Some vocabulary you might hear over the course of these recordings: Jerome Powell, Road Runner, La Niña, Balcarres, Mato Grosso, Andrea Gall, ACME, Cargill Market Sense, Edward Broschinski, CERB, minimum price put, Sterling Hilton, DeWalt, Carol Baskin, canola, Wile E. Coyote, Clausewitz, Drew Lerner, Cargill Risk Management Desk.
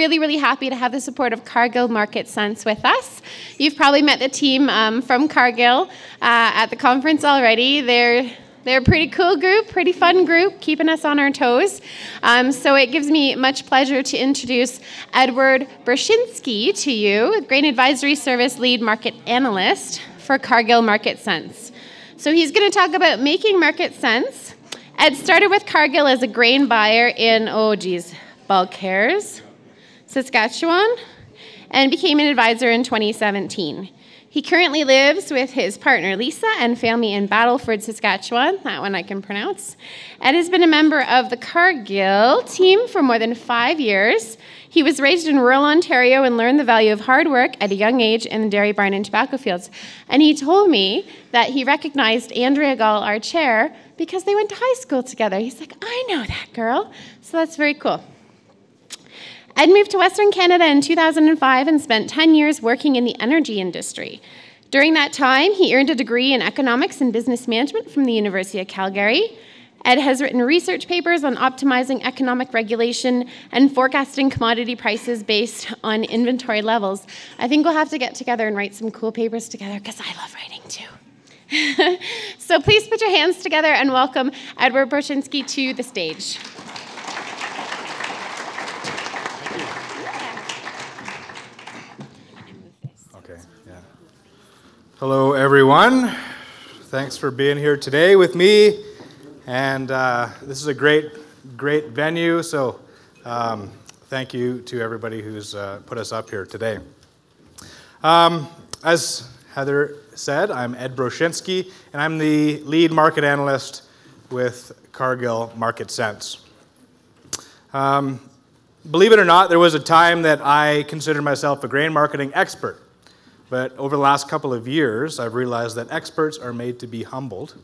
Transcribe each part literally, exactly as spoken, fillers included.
really, really happy to have the support of Cargill Market Sense with us. You've probably met the team um, from Cargill uh, at the conference already. They're They're a pretty cool group, pretty fun group, keeping us on our toes. Um, so it gives me much pleasure to introduce Edward Broschinski to you, Grain Advisory Service Lead Market Analyst for Cargill Market Sense. So he's going to talk about making market sense. Ed started with Cargill as a grain buyer in, oh geez, Balcarres, Saskatchewan, and became an advisor in twenty seventeen. He currently lives with his partner, Lisa, and family in Battleford, Saskatchewan, that one I can pronounce, and has been a member of the Cargill team for more than five years. He was raised in rural Ontario and learned the value of hard work at a young age in the dairy, barn, and tobacco fields. And he told me that he recognized Andrea Gall, our chair, because they went to high school together. He's like, I know that girl. So that's very cool. Ed moved to Western Canada in two thousand five and spent ten years working in the energy industry. During that time, he earned a degree in economics and business management from the University of Calgary. Ed has written research papers on optimizing economic regulation and forecasting commodity prices based on inventory levels. I think we'll have to get together and write some cool papers together because I love writing too. So please put your hands together and welcome Edward Broschinski to the stage. Hello, everyone. Thanks for being here today with me. And uh, this is a great, great venue. So um, thank you to everybody who's uh, put us up here today. Um, as Heather said, I'm Ed Broschinski, and I'm the lead market analyst with Cargill Market Sense. Um, believe it or not, there was a time that I considered myself a grain marketing expert. But over the last couple of years, I've realized that experts are made to be humbled,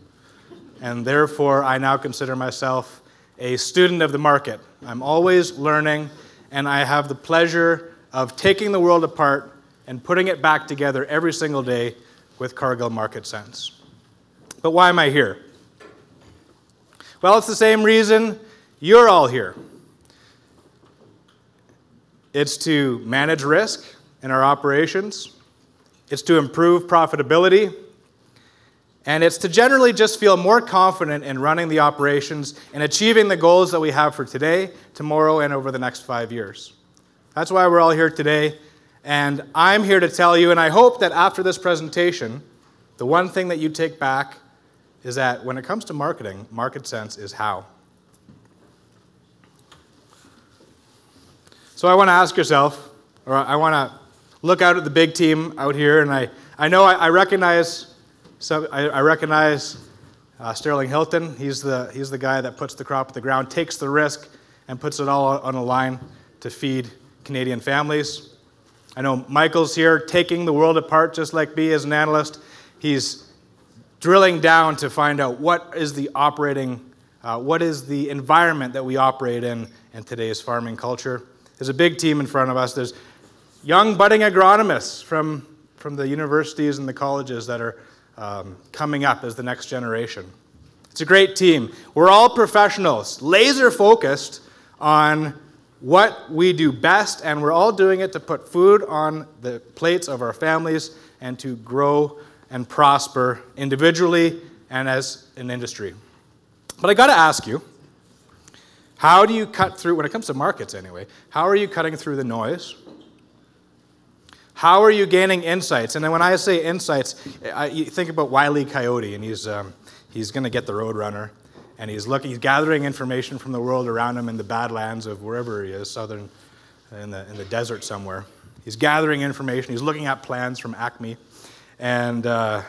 and therefore I now consider myself a student of the market. I'm always learning, and I have the pleasure of taking the world apart and putting it back together every single day with Cargill Market Sense. But why am I here? Well, it's the same reason you're all here. It's to manage risk in our operations. It's to improve profitability, and it's to generally just feel more confident in running the operations and achieving the goals that we have for today, tomorrow, and over the next five years. That's why we're all here today, and I'm here to tell you, and I hope that after this presentation, the one thing that you take back is that when it comes to marketing, market sense is how. So I want to ask yourself, or I want to look out at the big team out here, and I, I know I, I recognize, some, I, I recognize uh, Sterling Hilton. He's the, he's the guy that puts the crop at the ground, takes the risk, and puts it all on a line to feed Canadian families. I know Michael's here taking the world apart just like me as an analyst. He's drilling down to find out what is the operating, uh, what is the environment that we operate in in today's farming culture. There's a big team in front of us. There's young budding agronomists from, from the universities and the colleges that are um, coming up as the next generation. It's a great team. We're all professionals, laser focused on what we do best, and we're all doing it to put food on the plates of our families and to grow and prosper individually and as an industry. But I got to ask you, how do you cut through, when it comes to markets anyway, how are you cutting through the noise? How are you gaining insights? And then when I say insights, I, you think about Wile E. Coyote, and he's, um, he's going to get the Road Runner, and he's, looking, he's gathering information from the world around him in the badlands of wherever he is, southern, in the, in the desert somewhere. He's gathering information. He's looking at plans from ACME, and uh,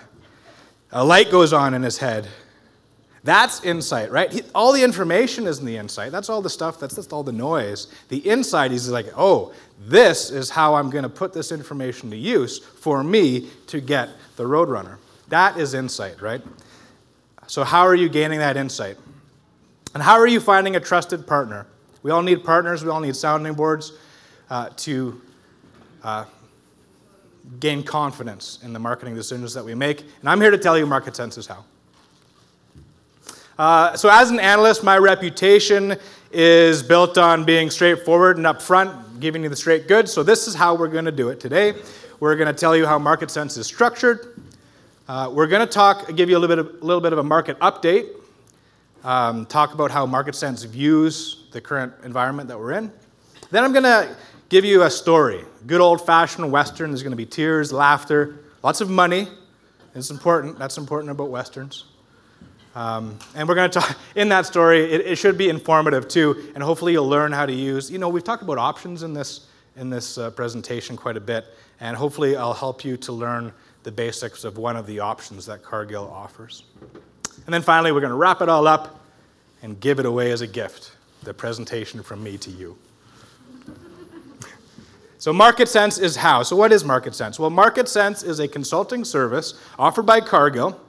a light goes on in his head. That's insight, right? He, all the information is in the insight. That's all the stuff, that's, that's all the noise. The insight is like, oh, this is how I'm going to put this information to use for me to get the Road Runner. That is insight, right? So how are you gaining that insight? And how are you finding a trusted partner? We all need partners. We all need sounding boards uh, to uh, gain confidence in the marketing decisions that we make. And I'm here to tell you market sense is how. Uh, so as an analyst, my reputation is built on being straightforward and upfront. giving you the straight goods. So this is how we're going to do it today. We're going to tell you how Market Sense is structured. Uh, we're going to talk, give you a little bit of, little bit of a market update. Um, talk about how Market Sense views the current environment that we're in. Then I'm going to give you a story. Good old-fashioned Western. There's going to be tears, laughter, lots of money. It's important. That's important about Westerns. Um, and we're going to talk, in that story, it, it should be informative too, and hopefully you'll learn how to use, you know, we've talked about options in this, in this uh, presentation quite a bit, and hopefully I'll help you to learn the basics of one of the options that Cargill offers. And then finally, we're going to wrap it all up and give it away as a gift, the presentation from me to you. So Market Sense is how? So what is Market Sense? Well, Market Sense is a consulting service offered by Cargill,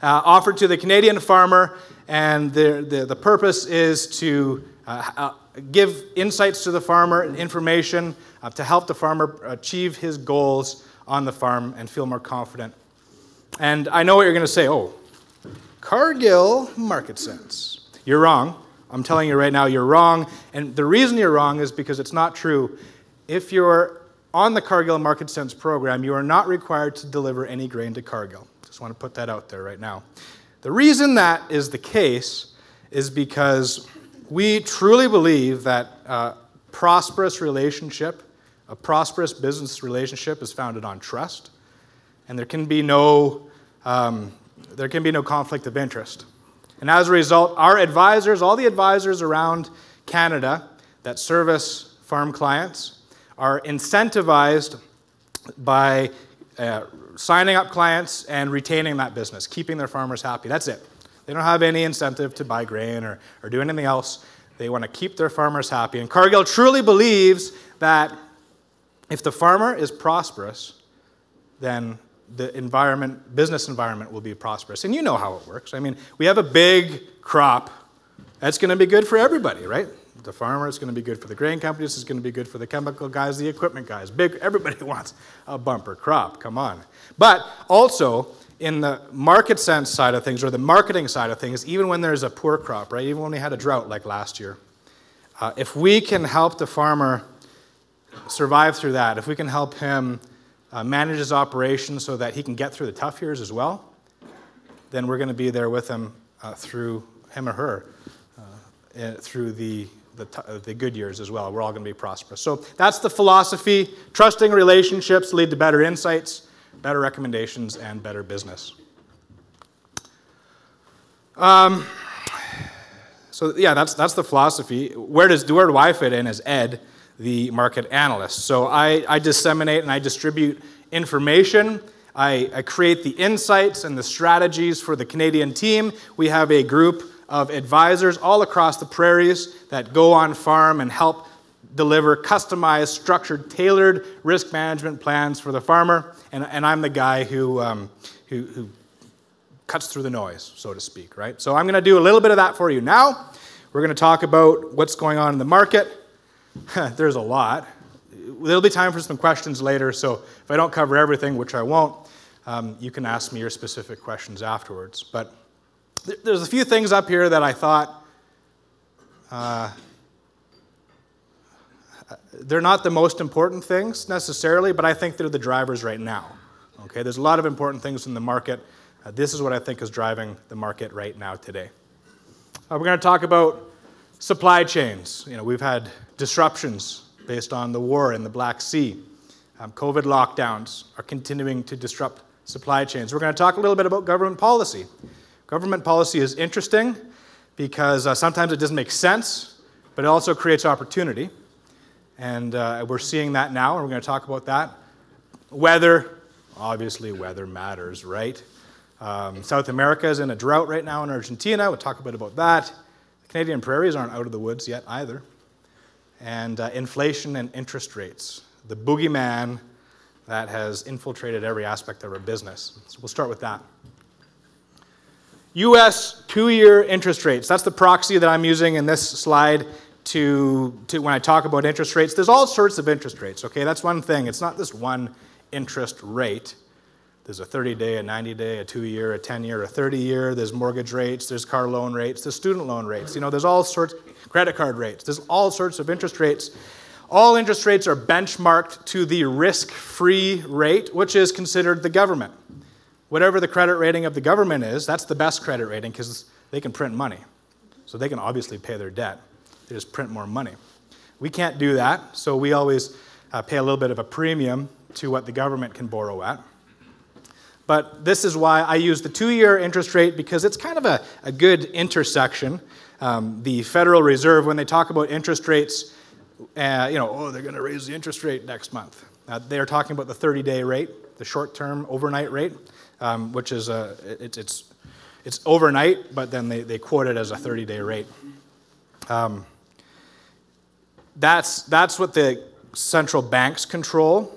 Uh, offered to the Canadian farmer, and the, the, the purpose is to uh, uh, give insights to the farmer and information uh, to help the farmer achieve his goals on the farm and feel more confident. And I know what you're going to say, oh, Cargill Market Sense. You're wrong. I'm telling you right now, you're wrong. And the reason you're wrong is because it's not true. If you're on the Cargill Market Sense program, you are not required to deliver any grain to Cargill. Just want to put that out there right now. The reason that is the case is because we truly believe that a prosperous relationship, a prosperous business relationship, is founded on trust, and there can be no um, there can be no conflict of interest. And as a result, our advisors, all the advisors around Canada that service farm clients, are incentivized by Uh, signing up clients and retaining that business, keeping their farmers happy. That's it. They don't have any incentive to buy grain or, or do anything else. They want to keep their farmers happy. And Cargill truly believes that if the farmer is prosperous, then the environment, business environment will be prosperous. And you know how it works. I mean, we have a big crop. That's going to be good for everybody, right? The farmer, it's going to be good for the grain companies, it's going to be good for the chemical guys, the equipment guys. Big, everybody wants a bumper crop, come on. But also, in the market sense side of things, or the marketing side of things, even when there's a poor crop, right, even when we had a drought like last year, uh, if we can help the farmer survive through that, if we can help him uh, manage his operations so that he can get through the tough years as well, then we're going to be there with him uh, through him or her, uh, through the The, the good years as well. We're all going to be prosperous. So that's the philosophy. Trusting relationships lead to better insights, better recommendations, and better business. Um, so yeah, that's that's the philosophy. Where does where do I fit in as Ed, the market analyst? So I, I disseminate and I distribute information. I, I create the insights and the strategies for the Canadian team. We have a group of advisors all across the prairies that go on farm and help deliver customized, structured, tailored risk management plans for the farmer. And, and I'm the guy who, um, who, who cuts through the noise, so to speak, right? So I'm going to do a little bit of that for you now. We're going to talk about what's going on in the market. There's a lot. There'll be time for some questions later, so if I don't cover everything, which I won't, um, you can ask me your specific questions afterwards. But there's a few things up here that I thought, uh, they're not the most important things necessarily, but I think they're the drivers right now. Okay, there's a lot of important things in the market. Uh, this is what I think is driving the market right now today. Uh, we're going to talk about supply chains. You know, we've had disruptions based on the war in the Black Sea. Um, COVID lockdowns are continuing to disrupt supply chains. We're going to talk a little bit about government policy. Government policy is interesting because uh, sometimes it doesn't make sense, but it also creates opportunity. And uh, we're seeing that now, and we're going to talk about that. Weather, obviously weather matters, right? Um, South America is in a drought right now in Argentina. We'll talk a bit about that. The Canadian prairies aren't out of the woods yet either. And uh, inflation and interest rates, the boogeyman that has infiltrated every aspect of our business. So we'll start with that. U S two-year interest rates. That's the proxy that I'm using in this slide to, to when I talk about interest rates. There's all sorts of interest rates, okay? That's one thing. It's not this one interest rate. There's a thirty-day, a ninety-day, a two-year, a ten-year, a thirty-year. There's mortgage rates. There's car loan rates. There's student loan rates. You know, there's all sorts, credit card rates. There's all sorts of interest rates. All interest rates are benchmarked to the risk-free rate, which is considered the government. Whatever the credit rating of the government is, that's the best credit rating because they can print money. So they can obviously pay their debt. They just print more money. We can't do that, so we always uh, pay a little bit of a premium to what the government can borrow at. But this is why I use the two-year interest rate, because it's kind of a, a good intersection. Um, the Federal Reserve, when they talk about interest rates, uh, you know, oh, they're going to raise the interest rate next month. Uh, they are talking about the thirty-day rate, the short-term overnight rate, um, which is a, it, it's, it's overnight, but then they, they quote it as a thirty-day rate. Um, that's, that's what the central banks control.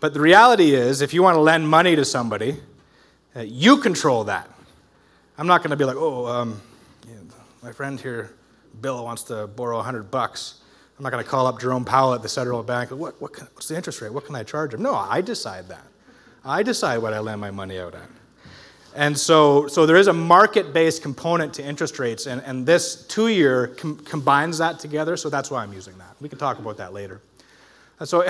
But the reality is, if you want to lend money to somebody, uh, you control that. I'm not going to be like, oh, um, you know, my friend here, Bill, wants to borrow a hundred bucks. I'm not going to call up Jerome Powell at the Federal Bank. What, what can, what's the interest rate? What can I charge him? No, I decide that. I decide what I lend my money out at. And so, so there is a market-based component to interest rates, and, and this two-year com combines that together, so that's why I'm using that. We can talk about that later. And so...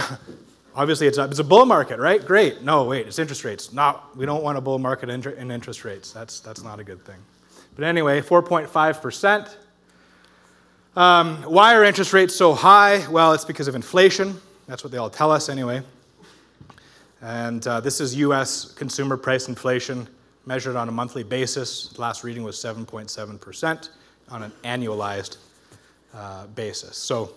Obviously, it's a, it's a bull market, right? Great. No, wait, it's interest rates. No, we don't want a bull market inter in interest rates. That's, that's not a good thing. But anyway, four point five percent. Um, why are interest rates so high? Well, it's because of inflation. That's what they all tell us anyway. And uh, this is U S consumer price inflation measured on a monthly basis. The last reading was seven point seven percent on an annualized uh, basis. So...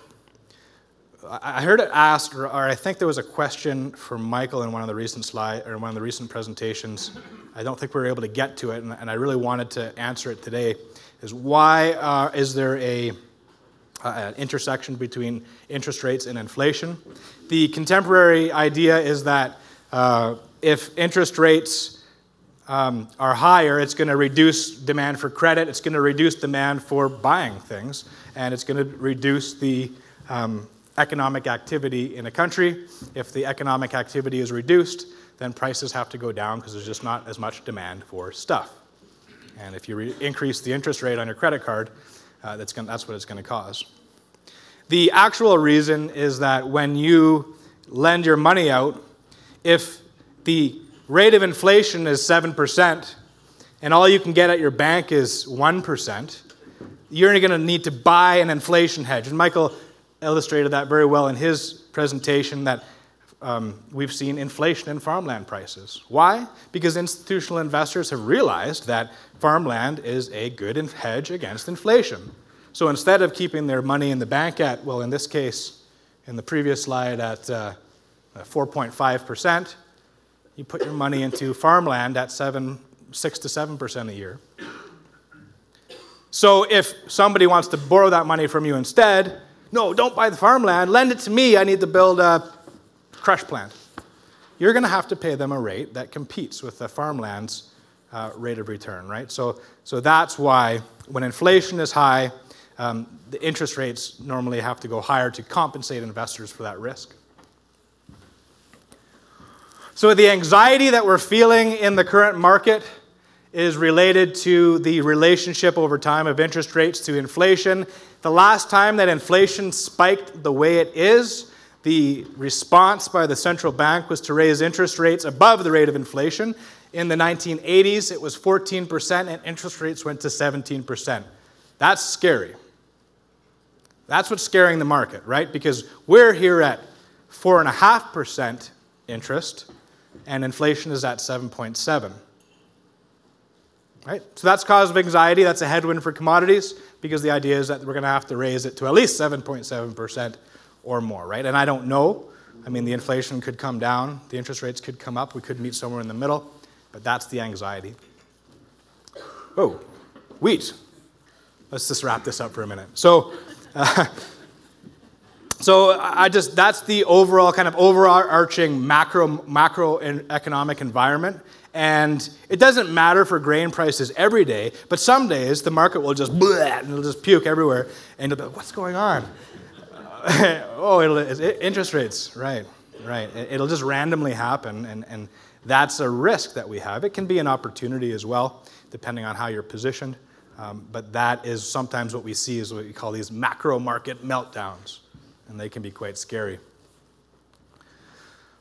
I heard it asked, or I think there was a question for Michael in one of the recent slide, or one of the recent presentations. I don't think we were able to get to it, and I really wanted to answer it today. Is why uh, is there a uh, an intersection between interest rates and inflation? The contemporary idea is that uh, if interest rates um, are higher, it's going to reduce demand for credit. It's going to reduce demand for buying things, and it's going to reduce the um, economic activity in a country. If the economic activity is reduced, then prices have to go down because there's just not as much demand for stuff. And if you re increase the interest rate on your credit card, uh, that's, gonna, that's what it's going to cause. The actual reason is that when you lend your money out, if the rate of inflation is seven percent and all you can get at your bank is one percent, you're going to need to buy an inflation hedge. And Michael illustrated that very well in his presentation, that um, we've seen inflation in farmland prices. Why? Because institutional investors have realized that farmland is a good hedge against inflation. So instead of keeping their money in the bank at, well, in this case, in the previous slide at uh, four point five percent, you put your money into farmland at seven, six to seven percent a year. So if somebody wants to borrow that money from you instead, no, don't buy the farmland, lend it to me, I need to build a crush plant. You're going to have to pay them a rate that competes with the farmland's uh, rate of return, right? So, so that's why when inflation is high, um, the interest rates normally have to go higher to compensate investors for that risk. So the anxiety that we're feeling in the current market is related to the relationship over time of interest rates to inflation. The last time that inflation spiked the way it is, the response by the central bank was to raise interest rates above the rate of inflation. In the nineteen eighties, it was fourteen percent and interest rates went to seventeen percent. That's scary. That's what's scaring the market, right? Because we're here at four point five percent interest and inflation is at seven point seven. Right? So that's cause of anxiety. That's a headwind for commodities because the idea is that we're going to have to raise it to at least seven point seven percent or more, right? And I don't know. I mean, the inflation could come down. The interest rates could come up. We could meet somewhere in the middle. But that's the anxiety. Oh, wheat. Let's just wrap this up for a minute. So, uh, so I just, that's the overall kind of overarching macro, macroeconomic environment. And it doesn't matter for grain prices every day, but some days the market will just bleh, and it'll just puke everywhere, and you'll be like, what's going on? oh, it'll, it, interest rates, right, right. It, it'll just randomly happen, and, and that's a risk that we have. It can be an opportunity as well, depending on how you're positioned, um, but that is sometimes what we see is what we call these macro market meltdowns. and they can be quite scary.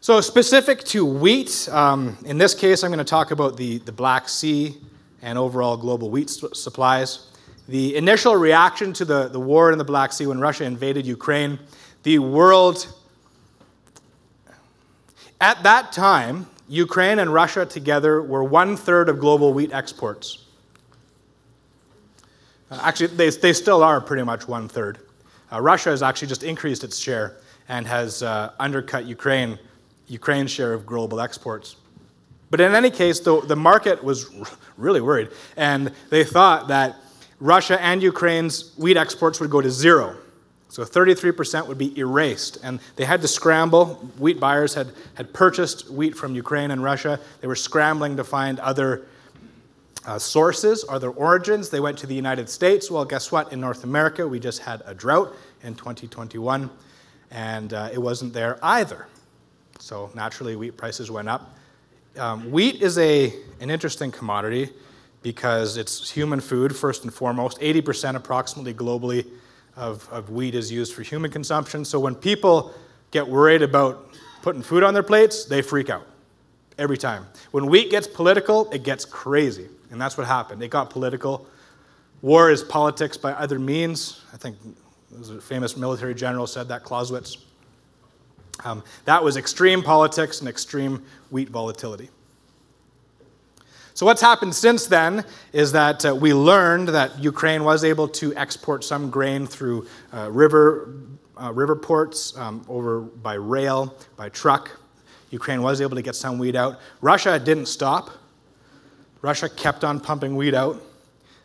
So specific to wheat, um, in this case I'm going to talk about the, the Black Sea and overall global wheat supplies. The initial reaction to the, the war in the Black Sea when Russia invaded Ukraine, the world, at that time, Ukraine and Russia together were one-third of global wheat exports. Uh, actually, they, they still are pretty much one-third. Uh, Russia has actually just increased its share and has uh, undercut Ukraine, Ukraine's share of global exports. But in any case, the, the market was really worried, and they thought that Russia and Ukraine's wheat exports would go to zero. So thirty-three percent would be erased, and they had to scramble. Wheat buyers had, had purchased wheat from Ukraine and Russia. They were scrambling to find other uh, sources, other origins. They went to the United States. Well, guess what? In North America, we just had a drought in twenty twenty-one, and uh, it wasn't there either. So naturally, wheat prices went up. Um, wheat is a, an interesting commodity, because it's human food, first and foremost. eighty percent approximately globally of, of wheat is used for human consumption. So when people get worried about putting food on their plates, they freak out every time. When wheat gets political, it gets crazy. And that's what happened. It got political. War is politics by other means. I think there was a famous military general said that, Clausewitz. Um, that was extreme politics and extreme wheat volatility. So what's happened since then is that uh, we learned that Ukraine was able to export some grain through uh, river, uh, river ports, um, over by rail, by truck. Ukraine was able to get some wheat out. Russia didn't stop. Russia kept on pumping wheat out.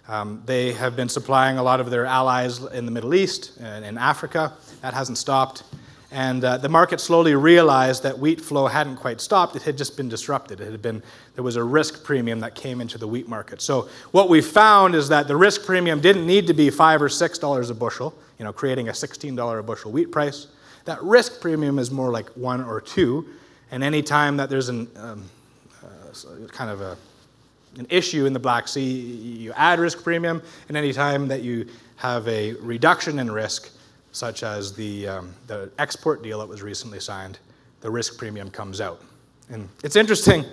Um, they have been supplying a lot of their allies in the Middle East and in Africa. That hasn't stopped. And uh, the market slowly realized that wheat flow hadn't quite stopped. It had just been disrupted. It had been, there was a risk premium that came into the wheat market. So what we found is that the risk premium didn't need to be five or six dollars a bushel, you know, creating a sixteen dollar a bushel wheat price. That risk premium is more like one or two. And any time that there's an um, uh, kind of a, an issue in the Black Sea, you add risk premium. And any time that you have a reduction in risk, such as the, um, the export deal that was recently signed, the risk premium comes out. And it's interesting.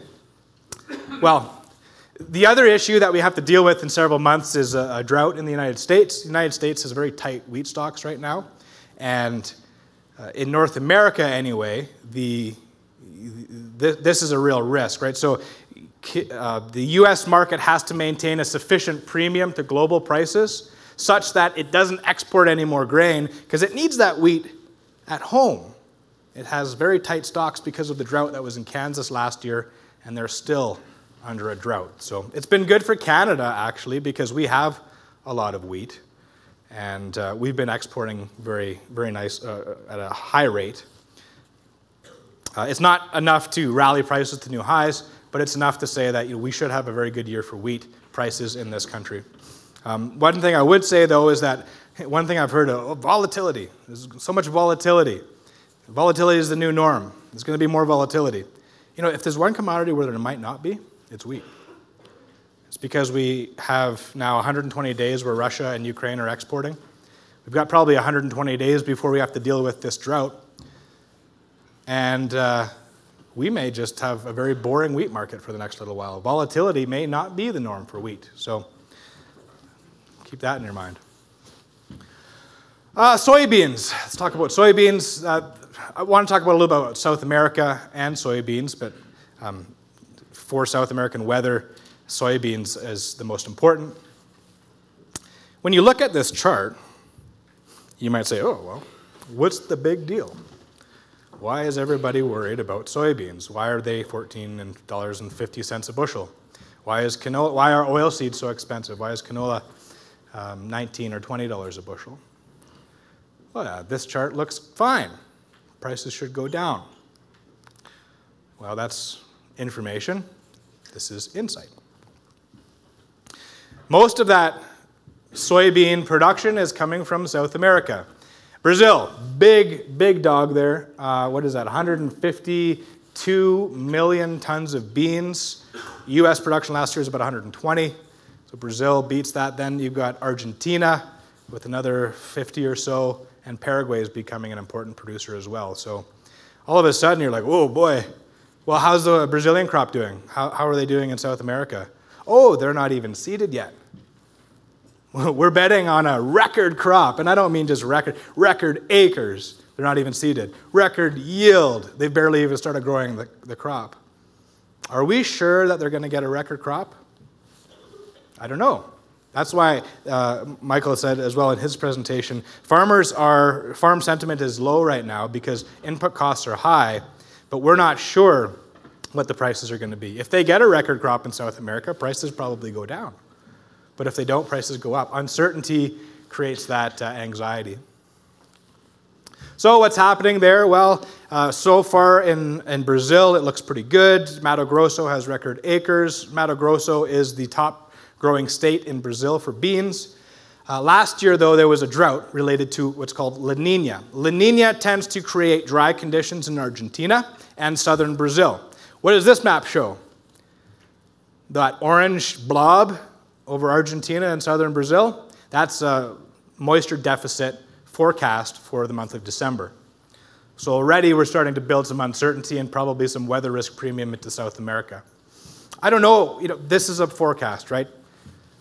Well, the other issue that we have to deal with in several months is a, a drought in the United States. The United States has very tight wheat stocks right now. And uh, in North America anyway, the, the, this is a real risk, right? So uh, the U S market has to maintain a sufficient premium to global prices such that it doesn't export any more grain because it needs that wheat at home. It has very tight stocks because of the drought that was in Kansas last year, and they're still under a drought. So it's been good for Canada, actually, because we have a lot of wheat, and uh, we've been exporting very, very nice uh, at a high rate. Uh, it's not enough to rally prices to new highs, but it's enough to say that, you know, we should have a very good year for wheat prices in this country. Um, one thing I would say, though, is that one thing I've heard of, oh, volatility. There's so much volatility. Volatility is the new norm. There's going to be more volatility. You know, if there's one commodity where there might not be, it's wheat. It's because we have now one hundred twenty days where Russia and Ukraine are exporting. We've got probably one hundred twenty days before we have to deal with this drought. And uh, we may just have a very boring wheat market for the next little while. Volatility may not be the norm for wheat. So keep that in your mind. Uh, soybeans. Let's talk about soybeans. Uh, I want to talk about a little bit about South America and soybeans, but um, for South American weather, soybeans is the most important. When you look at this chart, you might say, oh, well, what's the big deal? Why is everybody worried about soybeans? Why are they fourteen dollars and fifty cents a bushel? Why is canola, why are oilseeds so expensive? Why is canola Um, nineteen or twenty dollars a bushel? Well, yeah, this chart looks fine. Prices should go down. Well, that's information. This is insight. Most of that soybean production is coming from South America. Brazil, big, big dog there. Uh, what is that? one hundred fifty-two million tons of beans. U S production last year was about one hundred twenty. Brazil beats that. Then you've got Argentina with another fifty or so, and Paraguay is becoming an important producer as well. So all of a sudden you're like, whoa, boy, well, how's the Brazilian crop doing? How, how are they doing in South America? Oh, they're not even seeded yet. We're betting on a record crop, and I don't mean just record, record acres. They're not even seeded. Record yield. They've barely even started growing the, the crop. Are we sure that they're going to get a record crop? I don't know. That's why uh, Michael said as well in his presentation, farmers are, farm sentiment is low right now because input costs are high, but we're not sure what the prices are going to be. If they get a record crop in South America, prices probably go down. But if they don't, prices go up. Uncertainty creates that uh, anxiety. So what's happening there? Well, uh, so far in, in Brazil, it looks pretty good. Mato Grosso has record acres. Mato Grosso is the top growing state in Brazil for beans. Uh, last year, though, there was a drought related to what's called La Niña. La Niña tends to create dry conditions in Argentina and southern Brazil. What does this map show? That orange blob over Argentina and southern Brazil, that's a moisture deficit forecast for the month of December. So already we're starting to build some uncertainty and probably some weather risk premium into South America. I don't know, you know, this is a forecast, right?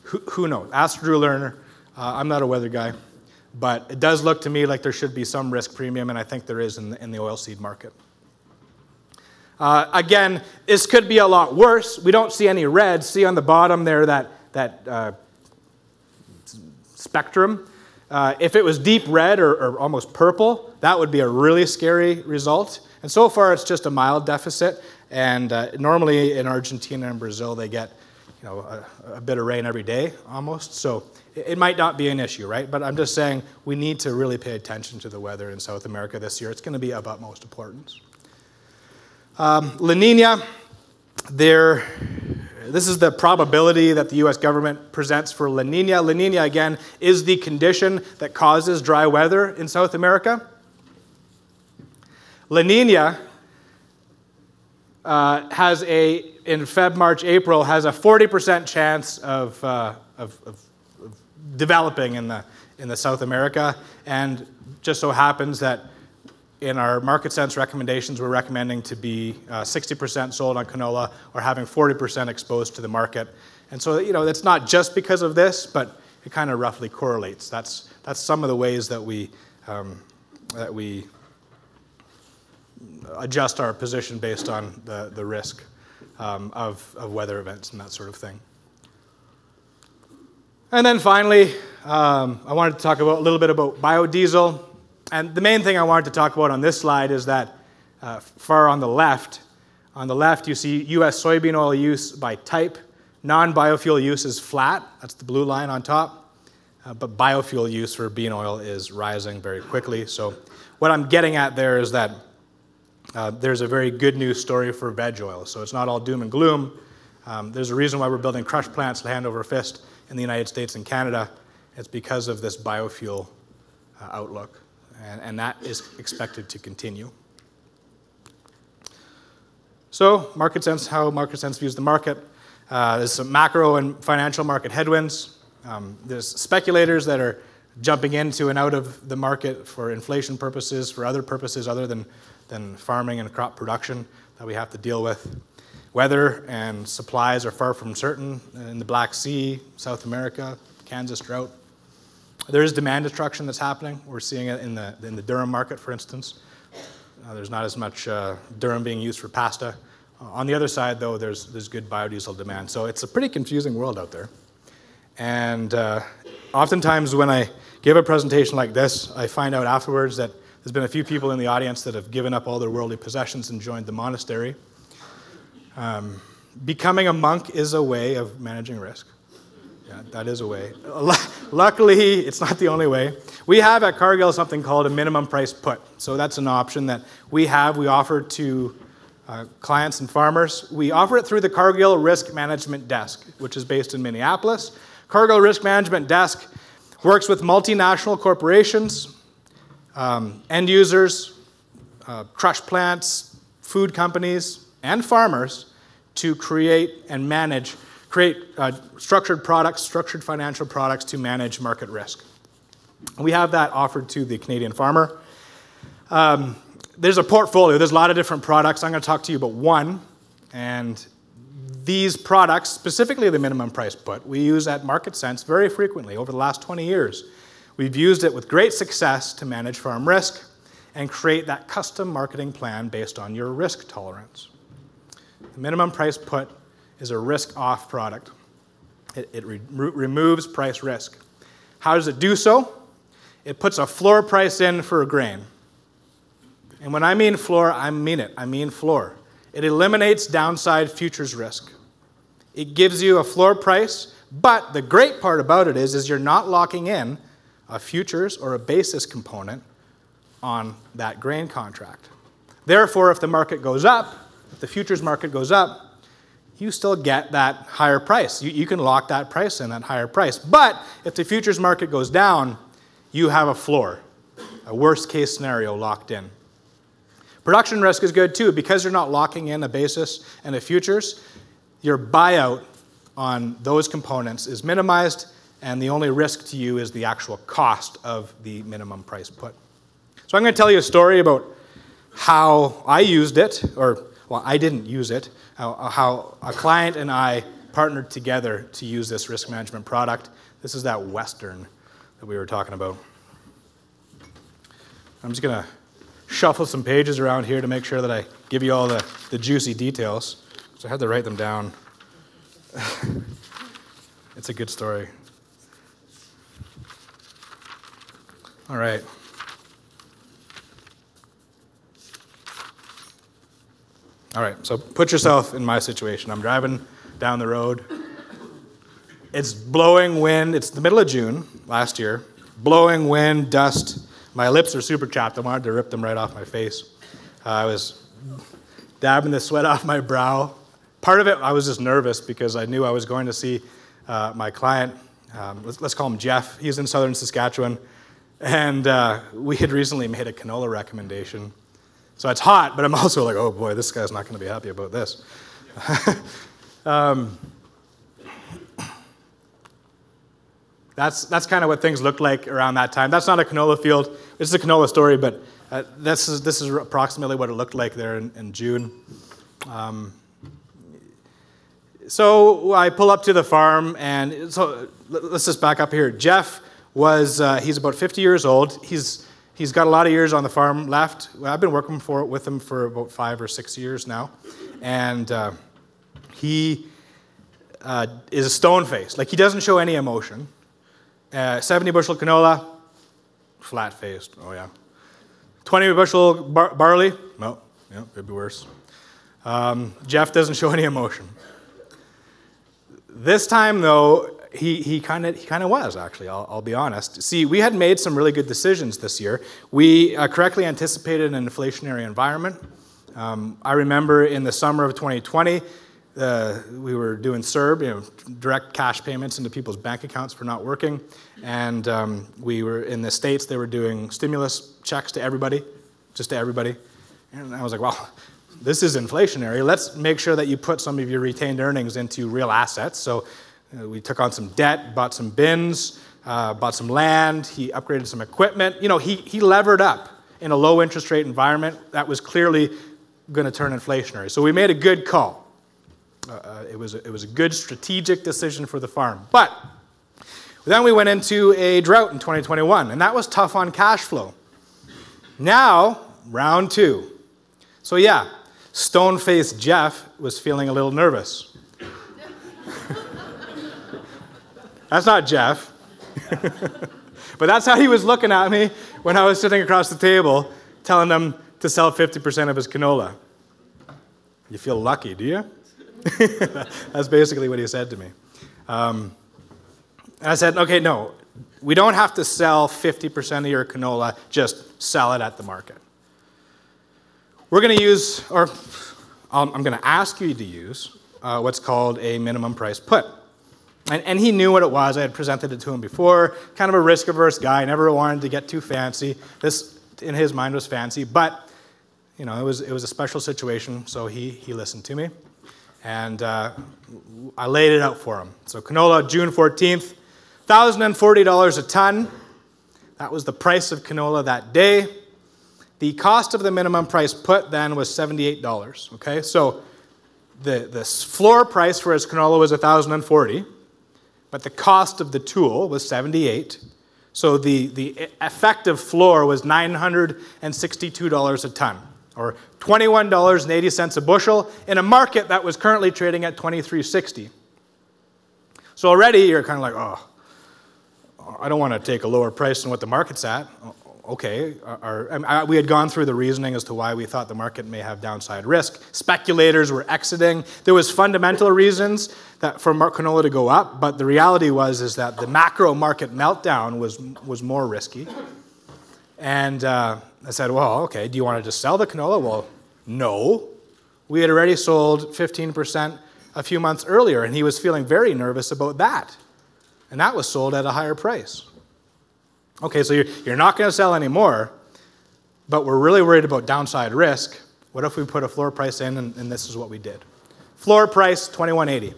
Who, who knows? Ask Drew Lerner. Uh, I'm not a weather guy, but it does look to me like there should be some risk premium, and I think there is in the, in the oilseed market. Uh, again, this could be a lot worse. We don't see any red. See on the bottom there that, that uh, spectrum. Uh, if it was deep red or, or almost purple, that would be a really scary result. And so far, it's just a mild deficit. And uh, normally in Argentina and Brazil, they get you know, a, a bit of rain every day almost. So it, it might not be an issue, right? But I'm just saying we need to really pay attention to the weather in South America this year. It's going to be of utmost importance. Um, La Niña, there... This is the probability that the U S government presents for La Niña. La Niña, again, is the condition that causes dry weather in South America. La Niña uh, has a, in Feb, March, April, has a forty percent chance of, uh, of, of, of developing in the, in the South America. And just so happens that in our market sense recommendations, we're recommending to be uh, sixty percent sold on canola or having forty percent exposed to the market. And so, you know, that's not just because of this, but it kind of roughly correlates. That's, that's some of the ways that we, um, that we adjust our position based on the, the risk um, of, of weather events and that sort of thing. And then finally, um, I wanted to talk about, a little bit about biodiesel. And the main thing I wanted to talk about on this slide is that uh, far on the left, on the left you see U S soybean oil use by type. Non-biofuel use is flat, that's the blue line on top, uh, but biofuel use for bean oil is rising very quickly. So what I'm getting at there is that uh, there's a very good news story for veg oil. So it's not all doom and gloom. Um, there's a reason why we're building crush plants hand over fist in the United States and Canada. It's because of this biofuel uh, outlook. And, and that is expected to continue. So, market sense, how market sense views the market. Uh, there's some macro and financial market headwinds. Um, there's speculators that are jumping into and out of the market for inflation purposes, for other purposes other than, than farming and crop production that we have to deal with. Weather and supplies are far from certain in the Black Sea, South America, Kansas drought. There is demand destruction that's happening. We're seeing it in the, in the Durham market, for instance. Uh, there's not as much uh, Durham being used for pasta. Uh, on the other side, though, there's, there's good biodiesel demand. So it's a pretty confusing world out there. And uh, oftentimes when I give a presentation like this, I find out afterwards that there's been a few people in the audience that have given up all their worldly possessions and joined the monastery. Um, becoming a monk is a way of managing risk. Yeah, that is a way. Luckily, it's not the only way. We have at Cargill something called a minimum price put. So that's an option that we have, we offer to uh, clients and farmers. We offer it through the Cargill Risk Management Desk, which is based in Minneapolis. Cargill Risk Management Desk works with multinational corporations, um, end users, uh, crush plants, food companies, and farmers to create and manage create uh, structured products, structured financial products to manage market risk. We have that offered to the Canadian farmer. Um, there's a portfolio. There's a lot of different products. I'm going to talk to you about one. And these products, specifically the minimum price put, we use at Market Sense very frequently over the last twenty years. We've used it with great success to manage farm risk and create that custom marketing plan based on your risk tolerance. The minimum price put is a risk-off product. It, it re removes price risk. How does it do so? It puts a floor price in for a grain. And when I mean floor, I mean it. I mean floor. It eliminates downside futures risk. It gives you a floor price, but the great part about it is, is you're not locking in a futures or a basis component on that grain contract. Therefore, if the market goes up, if the futures market goes up, you still get that higher price. You, you can lock that price in, that higher price. But if the futures market goes down, you have a floor, a worst case scenario locked in. Production risk is good too. Because you're not locking in a basis and a futures, your buyout on those components is minimized, and the only risk to you is the actual cost of the minimum price put. So I'm going to tell you a story about how I used it, or, well, I didn't use it, how, how a client and I partnered together to use this risk management product. This is that Western that we were talking about. I'm just going to shuffle some pages around here to make sure that I give you all the, the juicy details. So I had to write them down. It's a good story. All right. All right, so put yourself in my situation. I'm driving down the road. It's blowing wind. It's the middle of June last year. Blowing wind, dust. My lips are super chapped. I wanted to rip them right off my face. Uh, I was dabbing the sweat off my brow. Part of it, I was just nervous because I knew I was going to see uh, my client. Um, let's, let's call him Jeff. He's in southern Saskatchewan. And uh, we had recently made a canola recommendation. So it's hot, but I'm also like, oh boy, this guy's not going to be happy about this. um, that's that's kind of what things looked like around that time. That's not a canola field. This is a canola story, but uh, this is this is approximately what it looked like there in, in June. Um, so I pull up to the farm, and so let's just back up here. Jeff was uh, he's about fifty years old. He's He's got a lot of years on the farm left. I've been working for, with him for about five or six years now. And uh, he uh, is a stone-faced. Like, he doesn't show any emotion. Uh, seventy bushel canola, flat-faced, oh yeah. twenty bushel bar barley, no, yeah, could be worse. Um, Jeff doesn't show any emotion. This time, though, He, he kind of he kind of was, actually, I'll, I'll be honest. See, we had made some really good decisions this year. We uh, correctly anticipated an inflationary environment. Um, I remember in the summer of twenty twenty, uh, we were doing C E R B, you know, direct cash payments into people's bank accounts for not working. And um, we were in the States, they were doing stimulus checks to everybody, just to everybody. And I was like, well, this is inflationary. Let's make sure that you put some of your retained earnings into real assets. So we took on some debt, bought some bins, uh, bought some land. He upgraded some equipment. You know, he, he levered up in a low interest rate environment that was clearly going to turn inflationary. So we made a good call. Uh, it was a, it was a good strategic decision for the farm. But then we went into a drought in twenty twenty-one, and that was tough on cash flow. Now, round two. So yeah, stone-faced Jeff was feeling a little nervous. That's not Jeff, but that's how he was looking at me when I was sitting across the table telling him to sell fifty percent of his canola. You feel lucky, do you? That's basically what he said to me. Um, and I said, okay, no, we don't have to sell fifty percent of your canola, just sell it at the market. We're going to use, or um, I'm going to ask you to use uh, what's called a minimum price put. And, and he knew what it was. I had presented it to him before. Kind of a risk-averse guy. Never wanted to get too fancy. This, in his mind, was fancy. But, you know, it was, it was a special situation, so he, he listened to me. And uh, I laid it out for him. So canola, June fourteenth, one thousand forty dollars a ton. That was the price of canola that day. The cost of the minimum price put then was seventy-eight dollars, okay? So the, the floor price for his canola was one thousand forty, but the cost of the tool was seventy-eight. So the, the effective floor was nine hundred sixty-two dollars a ton, or twenty-one dollars and eighty cents a bushel in a market that was currently trading at twenty-three sixty. So already you're kind of like, oh, I don't want to take a lower price than what the market's at. Okay, our, our, we had gone through the reasoning as to why we thought the market may have downside risk. Speculators were exiting. There was fundamental reasons that for canola to go up, but the reality was is that the macro market meltdown was, was more risky. And uh, I said, well, okay, do you want to just sell the canola? Well, no. We had already sold fifteen percent a few months earlier, and he was feeling very nervous about that. And that was sold at a higher price. Okay, so you're, you're not going to sell anymore, but we're really worried about downside risk. What if we put a floor price in, and, and this is what we did. Floor price, twenty-one eighty.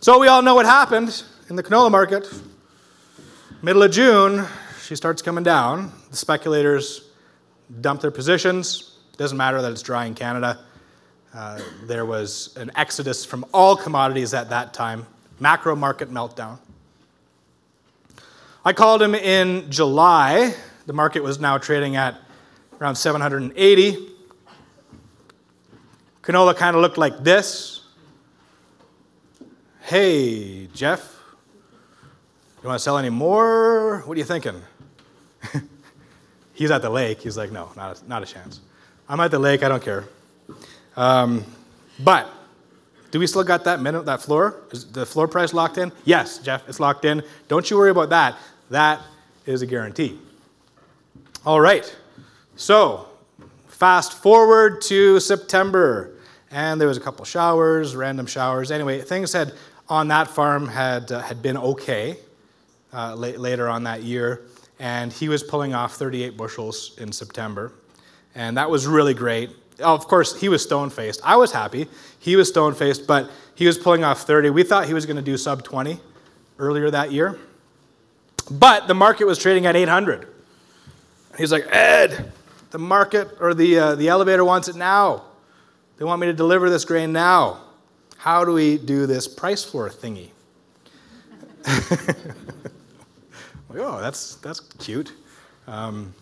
So we all know what happened in the canola market. Middle of June, she starts coming down. The speculators dump their positions. Doesn't matter that it's dry in Canada. Uh, there was an exodus from all commodities at that time. Macro market meltdown. I called him in July. The market was now trading at around seven hundred eighty. Canola kind of looked like this. Hey, Jeff, you want to sell any more? What are you thinking? He's at the lake. He's like, no, not a, not a chance. I'm at the lake. I don't care. Um, but do we still got that minimum, that floor? Is the floor price locked in? Yes, Jeff, it's locked in. Don't you worry about that. That is a guarantee. All right. So fast forward to September, and there was a couple showers, random showers. Anyway, things had on that farm had uh, had been okay uh, late, later on that year, and he was pulling off thirty-eight bushels in September, and that was really great. Oh, of course, he was stone-faced. I was happy. He was stone-faced, but he was pulling off thirty. We thought he was going to do sub twenty earlier that year. But the market was trading at eight hundred. He's like, Ed, the market or the, uh, the elevator wants it now. They want me to deliver this grain now. How do we do this price floor thingy? Like, oh, that's, that's cute. Um,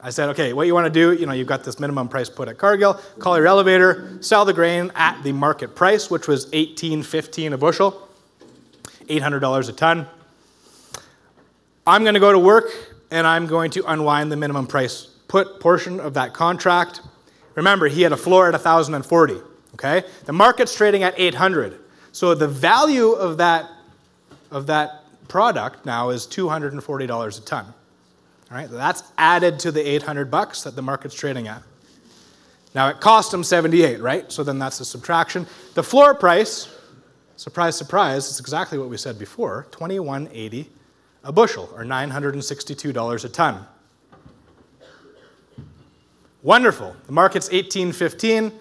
I said, okay, what you want to do, you know, you've got this minimum price put at Cargill, call your elevator, sell the grain at the market price, which was eighteen fifteen a bushel, eight hundred dollars a ton. I'm going to go to work, and I'm going to unwind the minimum price put portion of that contract. Remember, he had a floor at one thousand forty, okay? The market's trading at eight hundred. So the value of that, of that product now is two hundred forty dollars a ton. All right, that's added to the eight hundred bucks that the market's trading at. Now it cost him seventy-eight, right? So then that's the subtraction. The floor price, surprise, surprise, it's exactly what we said before, twenty-one eighty a bushel, or nine hundred sixty-two dollars a ton. Wonderful. The market's eighteen fifteen,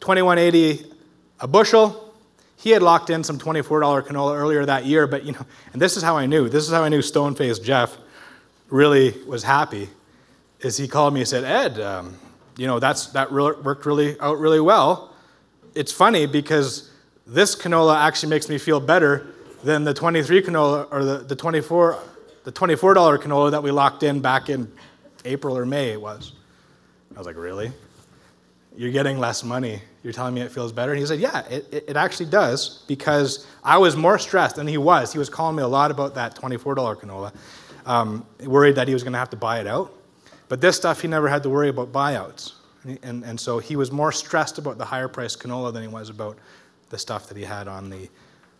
twenty-one eighty a bushel. He had locked in some twenty-four dollar canola earlier that year, but you know, and this is how I knew. This is how I knew stone-faced Jeff really was happy, is he called me and said, Ed, um, you know, that's, that re worked really out really well. It's funny because this canola actually makes me feel better than the twenty-three canola or the, the twenty-four, the twenty-four dollar canola that we locked in back in April or May it was. I was like, really? You're getting less money. You're telling me it feels better? And he said, yeah, it, it actually does, because I was more stressed than he was. He was calling me a lot about that twenty-four dollar canola. Um, worried that he was going to have to buy it out. But this stuff, he never had to worry about buyouts. And, and, and so he was more stressed about the higher price canola than he was about the stuff that he had on the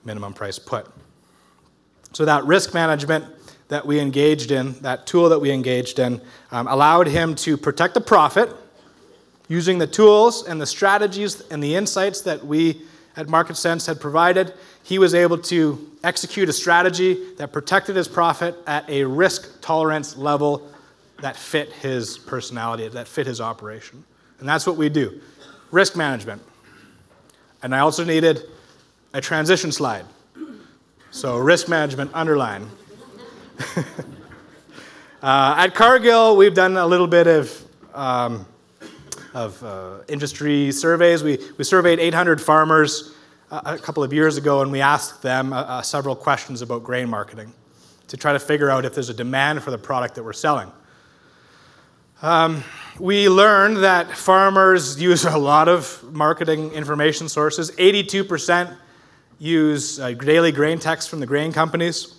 minimum price put. So that risk management that we engaged in, that tool that we engaged in, um, allowed him to protect the profit using the tools and the strategies and the insights that we at Market Sense had provided. He was able to execute a strategy that protected his profit at a risk tolerance level that fit his personality, that fit his operation. And that's what we do, risk management. And I also needed a transition slide. So risk management, underline. Uh, at Cargill, we've done a little bit of um, of uh, industry surveys. We we surveyed eight hundred farmers a, a couple of years ago, and we asked them uh, several questions about grain marketing to try to figure out if there's a demand for the product that we're selling. Um, we learned that farmers use a lot of marketing information sources. eighty-two percent use uh, daily grain texts from the grain companies.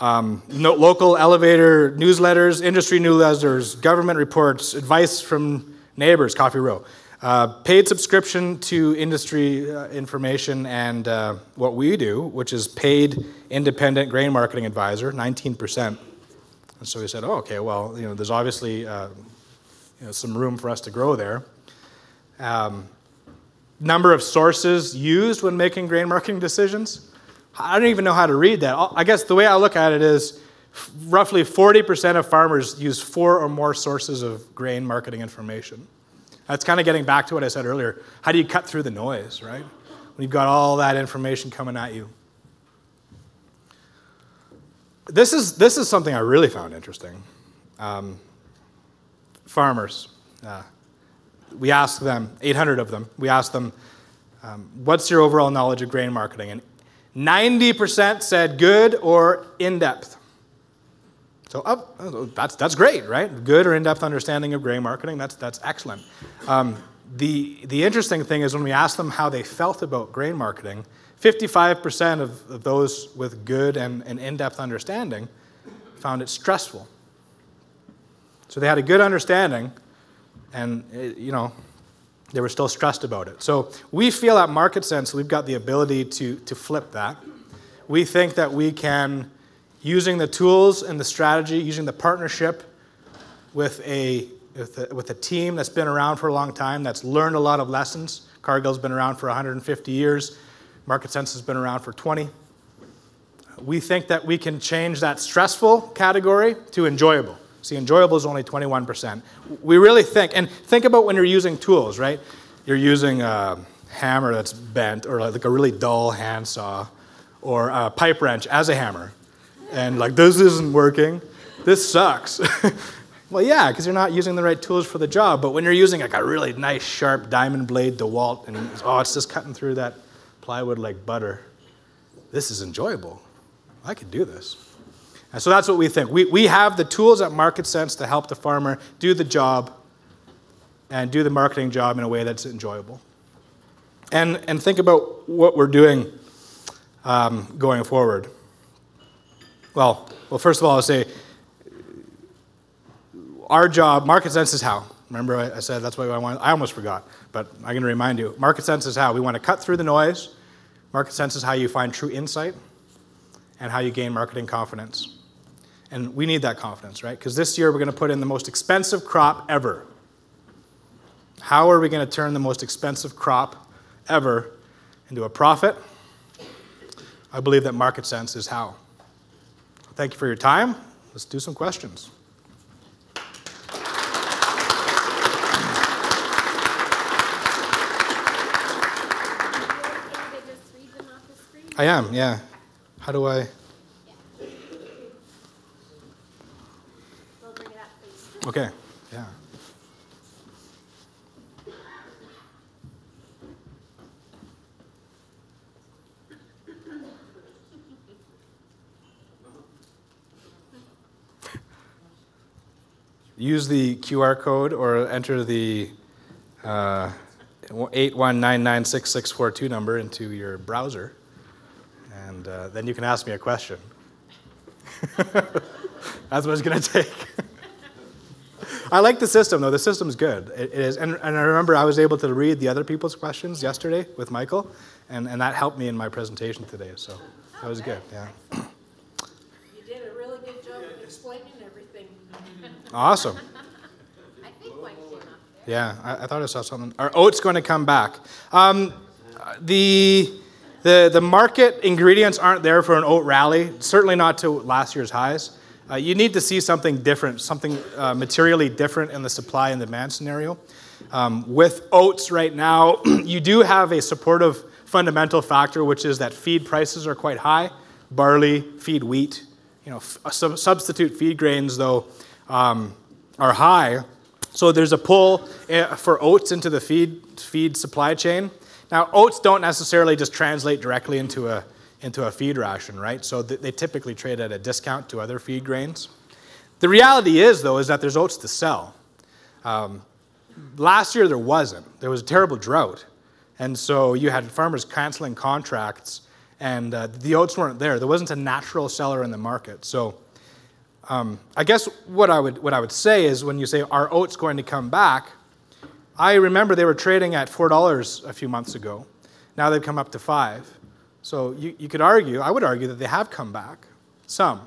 Um, no, local elevator newsletters, industry newsletters, government reports, advice from neighbors, Coffee Row. Uh, paid subscription to industry uh, information and uh, what we do, which is paid independent grain marketing advisor, nineteen percent. And so we said, oh, okay, well, you know, there's obviously uh, you know, some room for us to grow there. Um, number of sources used when making grain marketing decisions. I don't even know how to read that. I guess the way I look at it is roughly forty percent of farmers use four or more sources of grain marketing information. That's kind of getting back to what I said earlier. How do you cut through the noise, right? When you've got all that information coming at you. This is, this is something I really found interesting. Um, farmers. Uh, we asked them, eight hundred of them, we asked them, um, what's your overall knowledge of grain marketing? And ninety percent said good or in-depth. So oh, that's, that's great, right? Good or in-depth understanding of grain marketing, that's, that's excellent. Um, the, the interesting thing is when we asked them how they felt about grain marketing, fifty-five percent of, of those with good and, and in-depth understanding found it stressful. So they had a good understanding and, it, you know, they were still stressed about it. So we feel at Market Sense we've got the ability to, to flip that. We think that we can, using the tools and the strategy, using the partnership with a, with a, with a team that's been around for a long time, that's learned a lot of lessons. Cargill's been around for one hundred fifty years. Market Sense has been around for twenty. We think that we can change that stressful category to enjoyable. See, enjoyable is only twenty-one percent. We really think, and think about when you're using tools, right? You're using a hammer that's bent, or like a really dull handsaw, or a pipe wrench as a hammer. And like, this isn't working. This sucks. Well, yeah, because you're not using the right tools for the job. But when you're using like a really nice, sharp diamond blade DeWalt, and oh, it's just cutting through that plywood like butter. This is enjoyable. I could do this. And so that's what we think. We, we have the tools at Market Sense to help the farmer do the job and do the marketing job in a way that's enjoyable. And, and think about what we're doing um, going forward. Well, well, first of all, I'll say our job, Market Sense is how. Remember I, I said that's why I wanted, I almost forgot, but I can remind you. Market Sense is how. We want to cut through the noise. Market Sense is how you find true insight and how you gain marketing confidence. And we need that confidence, right? Because this year we're going to put in the most expensive crop ever. How are we going to turn the most expensive crop ever into a profit? I believe that Market Sense is how. Thank you for your time. Let's do some questions. I am, yeah. How do I? Yeah. We'll bring it up, please. Okay, yeah. Use the Q R code or enter the uh, eight one nine nine six six four two number into your browser. And uh, then you can ask me a question. That's what it's going to take. I like the system, though. The system's good. It, it is. And, and I remember I was able to read the other people's questions yesterday with Michael, and, and that helped me in my presentation today. So that was good. Yeah. You did a really good job of explaining everything. Awesome. I think mine came up there. Yeah, I, I thought I saw something. Are oats going to come back? Um, the... The, the market ingredients aren't there for an oat rally, certainly not to last year's highs. Uh, you need to see something different, something uh, materially different in the supply and demand scenario. Um, with oats right now, you do have a supportive fundamental factor, which is that feed prices are quite high. Barley, feed wheat, you know, sub substitute feed grains, though, um, are high. So there's a pull for oats into the feed feed supply chain. Now, oats don't necessarily just translate directly into a into a feed ration, right? So th they typically trade at a discount to other feed grains. The reality is, though, is that there's oats to sell. Um, last year there wasn't. There was a terrible drought, and so you had farmers canceling contracts, and uh, the oats weren't there. There wasn't a natural seller in the market. So um, I guess what I would what I would say is, when you say, are oats going to come back? I remember they were trading at four dollars a few months ago. Now they've come up to five. So you, you could argue, I would argue, that they have come back, some.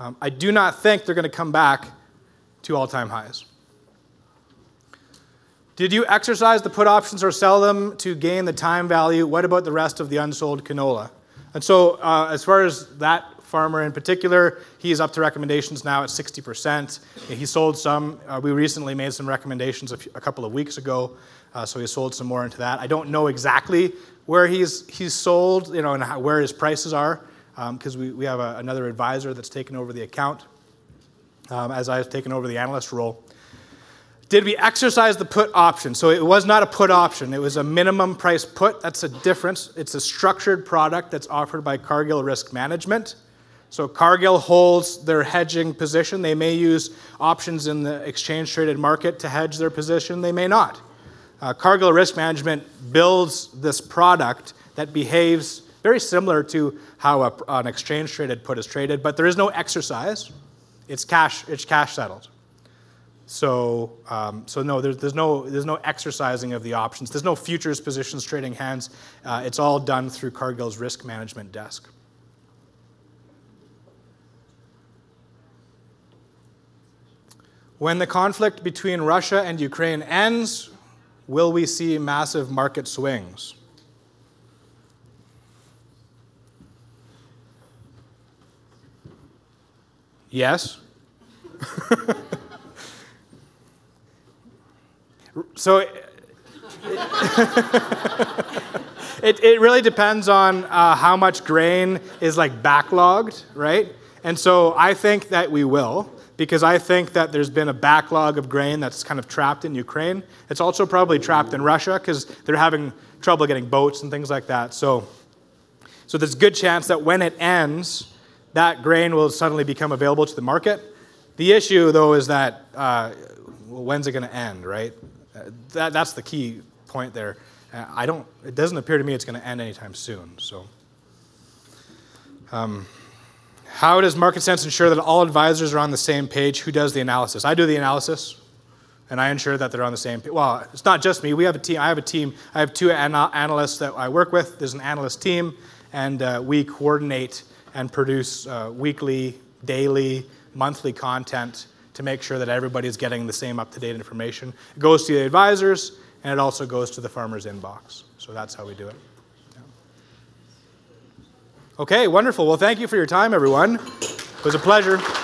Um, I do not think they're going to come back to all-time highs. Did you exercise the put options or sell them to gain the time value? What about the rest of the unsold canola? And so uh, as far as that farmer in particular, he is up to recommendations now at sixty percent. He sold some. Uh, we recently made some recommendations a, few, a couple of weeks ago, uh, so he sold some more into that. I don't know exactly where he's, he's sold, you know, and how, where his prices are, because um, we, we have a, another advisor that's taken over the account um, as I've taken over the analyst role. Did we exercise the put option? So it was not a put option. It was a minimum price put. That's a difference. It's a structured product that's offered by Cargill Risk Management. So Cargill holds their hedging position. They may use options in the exchange-traded market to hedge their position. They may not. Uh, Cargill Risk Management builds this product that behaves very similar to how a, an exchange-traded put is traded, but there is no exercise. It's cash. It's cash settled. So, um, so no, there's, there's no, there's no exercising of the options. There's no futures positions trading hands. Uh, it's all done through Cargill's risk management desk. When the conflict between Russia and Ukraine ends, will we see massive market swings? Yes. So it, it, it really depends on uh, how much grain is like backlogged, right? And so I think that we will, because I think that there's been a backlog of grain that's kind of trapped in Ukraine. It's also probably trapped in Russia because they're having trouble getting boats and things like that. So, so there's a good chance that when it ends, that grain will suddenly become available to the market. The issue, though, is that uh, when's it going to end, right? Uh, that, that's the key point there. Uh, I don't, it doesn't appear to me it's going to end anytime soon. So. Um, How does Market Sense ensure that all advisors are on the same page? Who does the analysis? I do the analysis, and I ensure that they're on the same page. Well, it's not just me. We have a team. I have a team. I have two an analysts that I work with. There's an analyst team, and uh, we coordinate and produce uh, weekly, daily, monthly content to make sure that everybody's getting the same up-to-date information. It goes to the advisors, and it also goes to the farmer's inbox. So that's how we do it. Okay, wonderful. Well, thank you for your time, everyone. It was a pleasure.